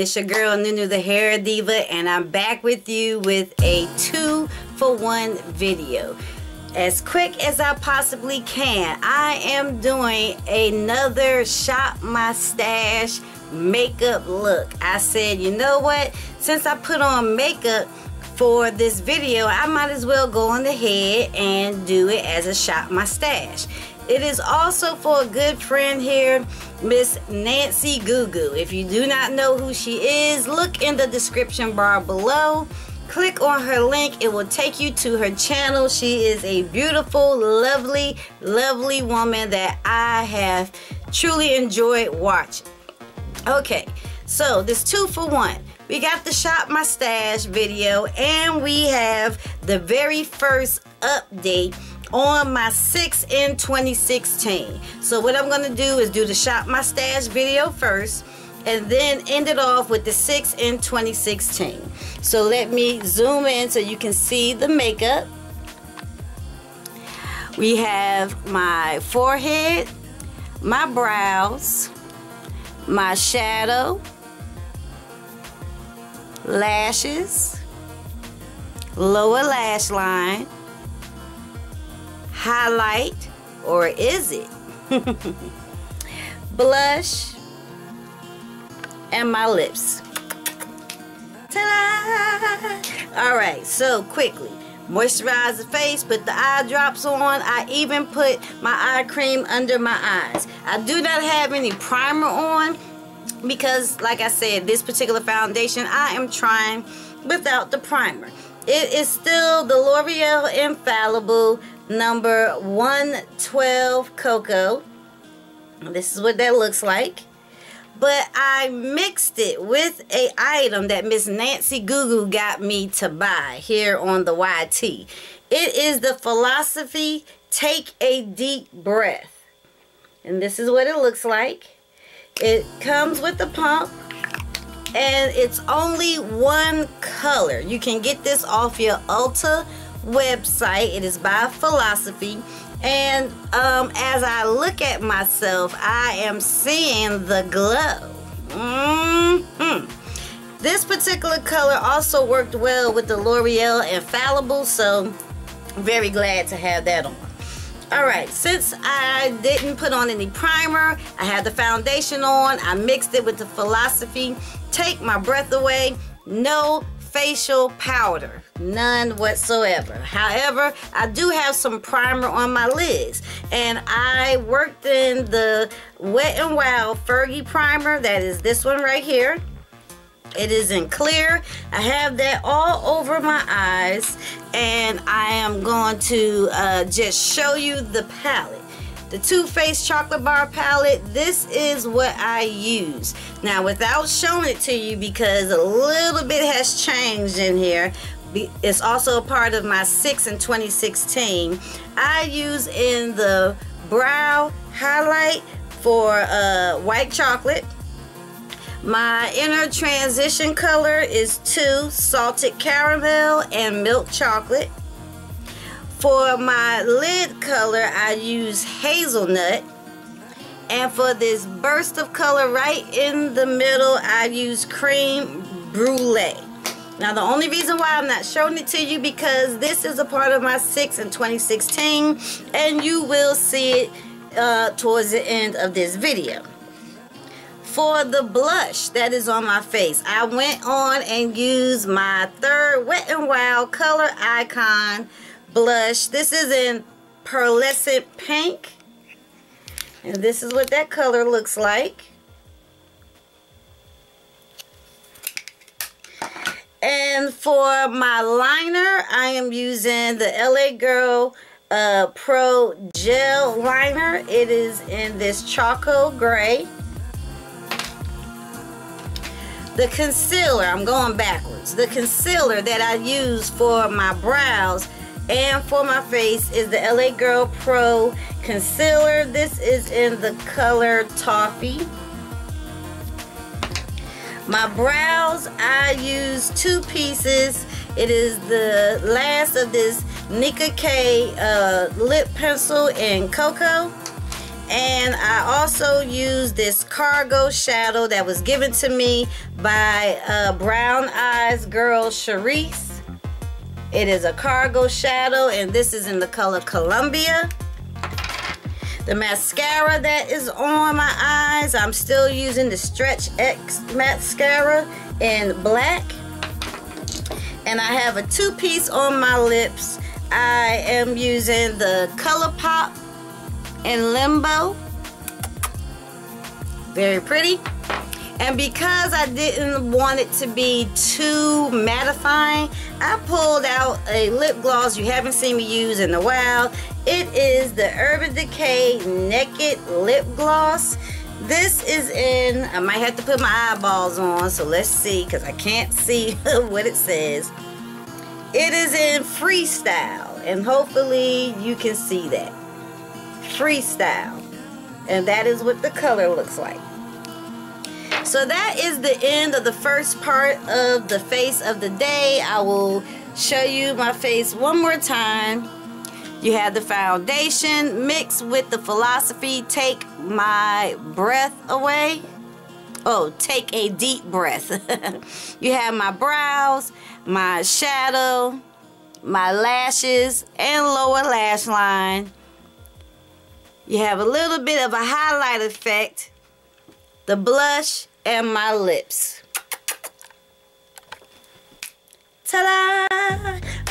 It's your girl Nunu the Hair Diva, and I'm back with you with a 2-for-1 video. As quick as I possibly can, I am doing another shop my stash makeup look. I said, you know what? Since I put on makeup for this video, I might as well go on ahead and do it as a shop my stash. It is also for a good friend here, Miss NancyGooGoo. If you do not know who she is, look in the description bar below. Click on her link. It will take you to her channel. She is a beautiful, lovely, lovely woman that I have truly enjoyed watching. Okay, so this 2-for-1. We got the Shop My Stash video, and we have the very first update on my 6 in 2016. So what I'm gonna do is do the Shop My Stash video first and then end it off with the 6 in 2016. So let me zoom in so you can see the makeup. We have my forehead, my brows, my shadow, lashes, lower lash line, highlight, or is it? Blush, and my lips. Ta-da! Alright, so quickly. Moisturize the face, put the eye drops on. I even put my eye cream under my eyes. I do not have any primer on because, like I said, this particular foundation I am trying without the primer. It is still the L'Oreal Infallible number 112 Cocoa. This is what that looks like, but I mixed it with a item that Miss NancyGooGoo got me to buy here on the YT. It is the Philosophy Take a Deep Breath, and this is what it looks like. It comes with the pump, and it's only one color. You can get this off your Ulta website. It is by Philosophy, and as I look at myself, I am seeing the glow. This particular color also worked well with the L'Oreal Infallible, so I'm very glad to have that on. Alright, since I didn't put on any primer, I had the foundation on, I mixed it with the Philosophy Take My Breath Away. No facial powder, none whatsoever. However, I do have some primer on my lids, and I worked in the Wet n Wild Fergie primer. That is this one right here. It is in clear. I have that all over my eyes, and I am going to just show you the palette. The Too Faced Chocolate Bar Palette, this is what I use. Now, without showing it to you, because a little bit has changed in here, it's also a part of my 6 in 2016. I use in the brow highlight for white chocolate. My inner transition color is 2, salted caramel and milk chocolate. For my lid color, I use hazelnut. And for this burst of color right in the middle, I use cream brulee. Now, the only reason why I'm not showing it to you, because this is a part of my 6 in 2016, and you will see it towards the end of this video. For the blush that is on my face, I went on and used my third Wet n Wild Color Icon blush. This is in pearlescent pink, and this is what that color looks like. And for my liner, I am using the LA Girl Pro Gel Liner. It is in this charcoal gray. The concealer, I'm going backwards. The concealer that I use for my brows and for my face is the LA Girl Pro Concealer. This is in the color Toffee. My brows, I use two pieces. It is the last of this Nika K lip pencil in Cocoa. And I also use this Cargo shadow that was given to me by Brown Eyes Girl Charisse. It is a Cargo shadow, and this is in the color Columbia. The mascara that is on my eyes, I'm still using the Stretch X mascara in black. And I have a two-piece on my lips. I am using the ColourPop in Limbo. Very pretty. And because I didn't want it to be too mattifying, I pulled out a lip gloss you haven't seen me use in a while. It is the Urban Decay Naked Lip Gloss. This is in, I might have to put my eyeballs on, so let's see, because I can't see what it says. It is in Freestyle, and hopefully you can see that. Freestyle, and that is what the color looks like. So that is the end of the first part of the face of the day. I will show you my face one more time. You have the foundation mixed with the Philosophy Take My Breath Away. Oh, Take a Deep Breath. You have my brows, my shadow, my lashes, and lower lash line. You have a little bit of a highlight effect, the blush, and my lips. Ta-da!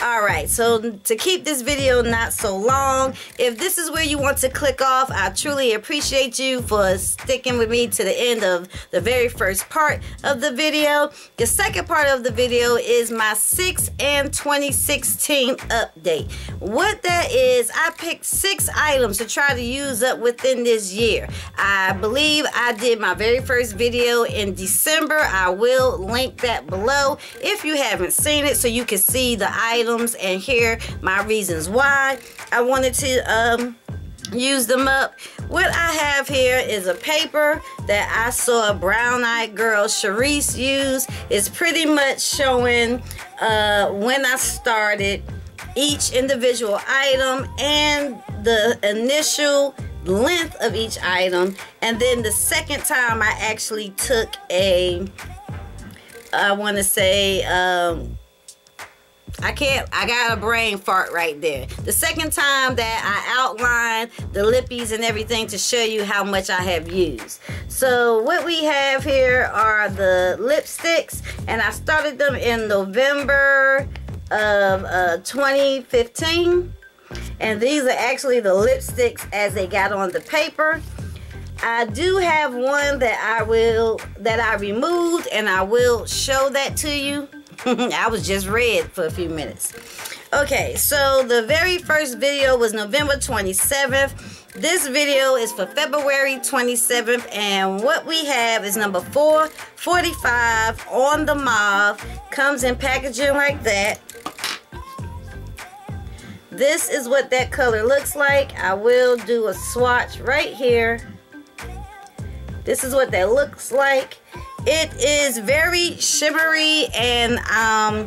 Alright, so to keep this video not so long, if this is where you want to click off, I truly appreciate you for sticking with me to the end of the very first part of the video. The second part of the video is my 6 and 2016 update. What that is, I picked 6 items to try to use up within this year. I believe I did my very first video in December. I will link that below if you haven't seen it, so you can see the items and hear my reasons why I wanted to use them up. What I have here is a paper that I saw Brown Eyed Girl Charisse use. It's pretty much showing when I started each individual item and the initial length of each item, and then the second time I actually took a, I want to say, I got a brain fart right there. The second time that I outlined the lippies and everything to show you how much I have used. So what we have here are the lipsticks, and I started them in November of 2015. And these are actually the lipsticks as they got on the paper. I do have one that I removed, and I will show that to you. I was just red for a few minutes. Okay, so the very first video was November 27th. This video is for February 27th, and what we have is number 445 on the mauve. Comes in packaging like that. This is what that color looks like. I will do a swatch right here. This is what that looks like. It is very shimmery, and I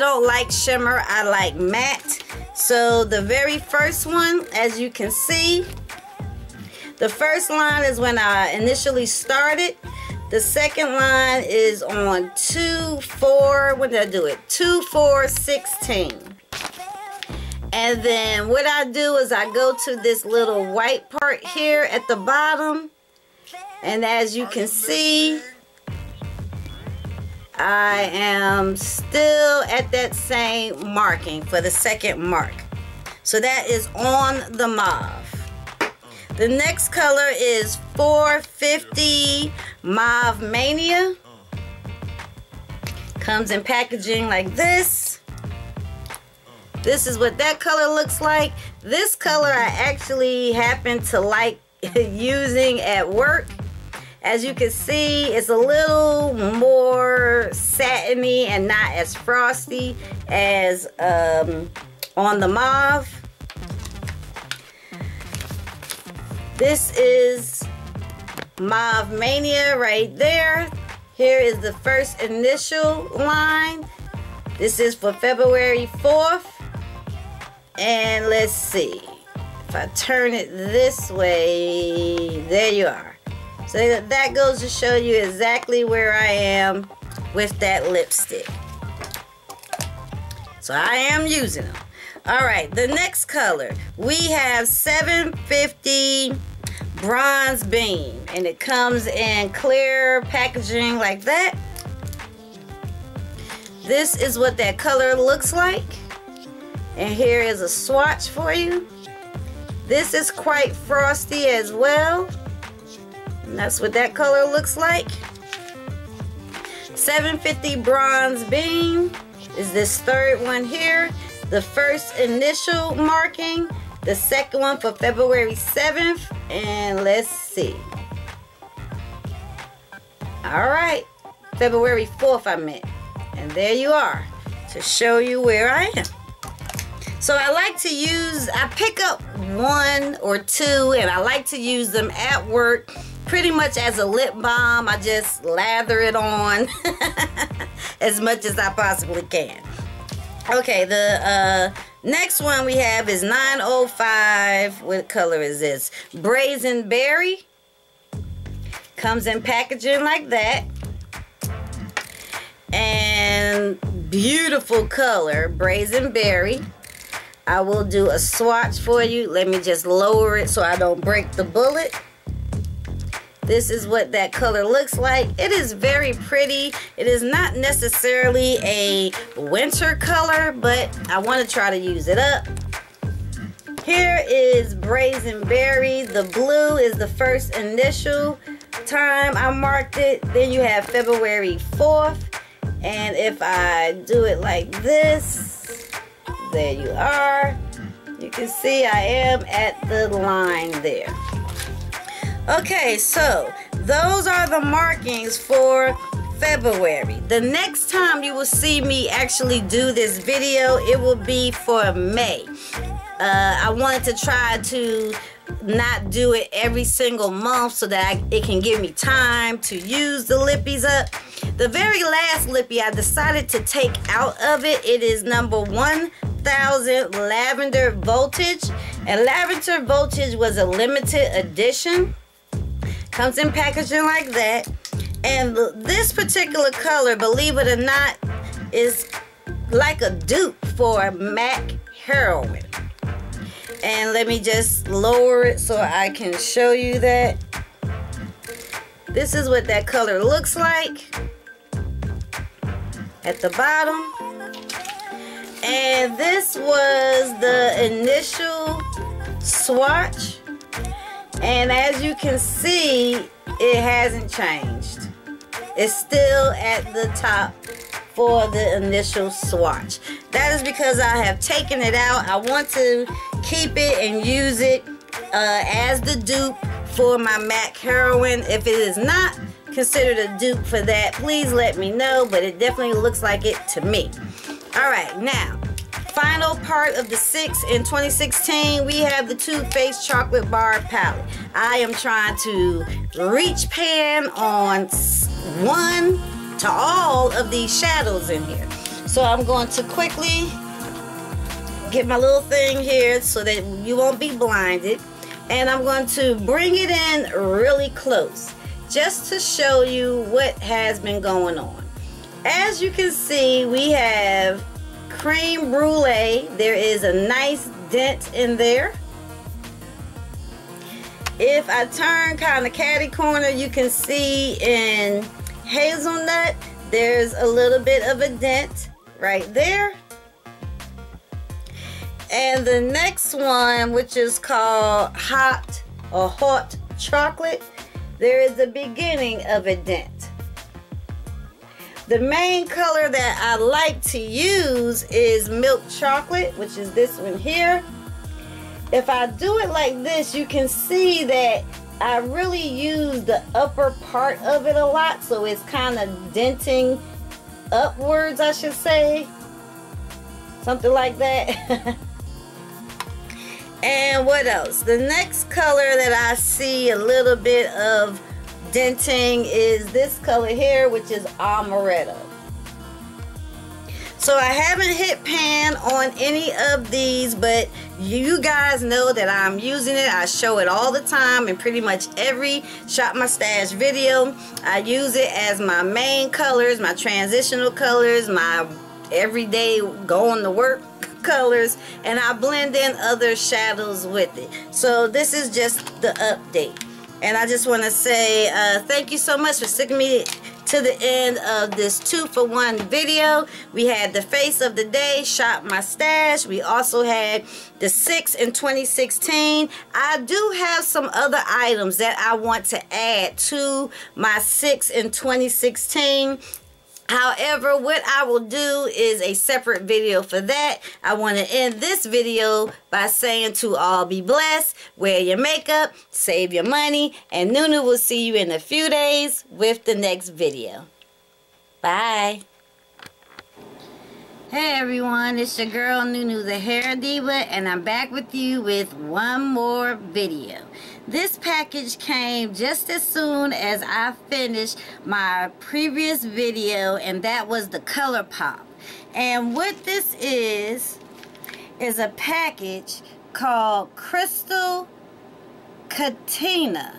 don't like shimmer, I like matte. So the very first one, as you can see, the first line is when I initially started. The second line is on 2-4, when did I do it? 2-4-16. And then what I do is I go to this little white part here at the bottom, and as you can see, I am still at that same marking for the second mark. So that is on the mauve. The next color is 450 Mauve Mania. Comes in packaging like this. This is what that color looks like. This color I actually happen to like using at work. As you can see, it's a little more satiny and not as frosty as on the mauve. This is Mauve Mania right there. Here is the first initial line. This is for February 4th. And let's see. If I turn it this way, there you are. So that goes to show you exactly where I am with that lipstick. So I am using them. All right, the next color. We have 750 Bronze Beam, and it comes in clear packaging like that. This is what that color looks like. And here is a swatch for you. This is quite frosty as well. And that's what that color looks like. 750 Bronze Beam is this third one here. The first initial marking, the second one for February 7th, and let's see. All right, February 4th I meant. And there you are, to show you where I am. So I like to use, I pick up one or two, and I like to use them at work pretty much as a lip balm. I just lather it on as much as I possibly can. Okay, the next one we have is 905. What color is this? Brazen Berry. Comes in packaging like that. And beautiful color, Brazen Berry. I will do a swatch for you. Let me just lower it so I don't break the bullet. This is what that color looks like. It is very pretty. It is not necessarily a winter color, but I want to try to use it up. Here is Brazen Berry. The blue is the first initial time I marked it. Then you have February 4th. And if I do it like this, there you are. You can see I am at the line there. Okay, so those are the markings for February. The next time you will see me actually do this video, it will be for May. I wanted to try to not do it every single month so that it can give me time to use the lippies up. The very last lippy I decided to take out of it, it is number 1000 Lavender Voltage. And Lavender Voltage was a limited edition. Comes in packaging like that. And this particular color, believe it or not, is like a dupe for MAC Heroine. And let me just lower it so I can show you that. This is what that color looks like at the bottom. And this was the initial swatch. And as you can see, it hasn't changed. It's still at the top for the initial swatch. That is because I have taken it out. I want to keep it and use it as the dupe for my MAC Heroine. If it is not considered a dupe for that, please let me know, but it definitely looks like it to me. All right, now, final part of the six in 2016, we have the Too Faced Chocolate Bar Palette. I am trying to reach pan on one to all of these shadows in here. So I'm going to quickly get my little thing here so that you won't be blinded. And I'm going to bring it in really close just to show you what has been going on. As you can see, we have Creme Brulee. There is a nice dent in there. If I turn kind of catty corner, you can see in Hazelnut, there's a little bit of a dent right there. And the next one, which is called Hot or Hot Chocolate, there is the beginning of a dent. The main color that I like to use is milk chocolate, which is this one here. If I do it like this, you can see that I really use the upper part of it a lot, so it's kind of denting upwards, I should say, something like that. And what else? The next color that I see a little bit of denting is this color here, which is amaretto. So I haven't hit pan on any of these, but you guys know that I'm using it. I show it all the time in pretty much every Shop My Stash video. I use it as my main colors, my transitional colors, my everyday going to work colors, and I blend in other shadows with it. So this is just the update. And I just want to say thank you so much for sticking me to the end of this 2-for-1 video. We had the face of the day, Shop My Stash. We also had the 6 in 2016. I do have some other items that I want to add to my 6 in 2016. However, what I will do is a separate video for that. I want to end this video by saying to all be blessed, wear your makeup, save your money, and Nunu will see you in a few days with the next video. Bye. Hey everyone, it's your girl Nunu the Hair Diva, and I'm back with you with one more video. This package came just as soon as I finished my previous video, and that was the ColourPop. And what this is a package called Crystal Catena.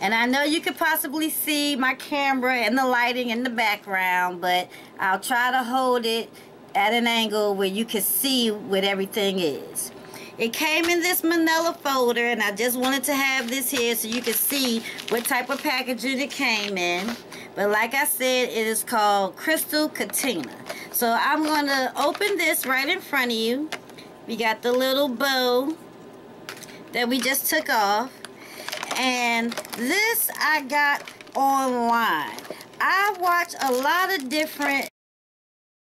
And I know you could possibly see my camera and the lighting in the background, but I'll try to hold it at an angle where you can see what everything is. It came in this manila folder, and I just wanted to have this here so you can see what type of packaging it came in. But like I said, it is called Crystal Catena. So I'm going to open this right in front of you. We got the little bow that we just took off. And this I got online. I watch a lot of different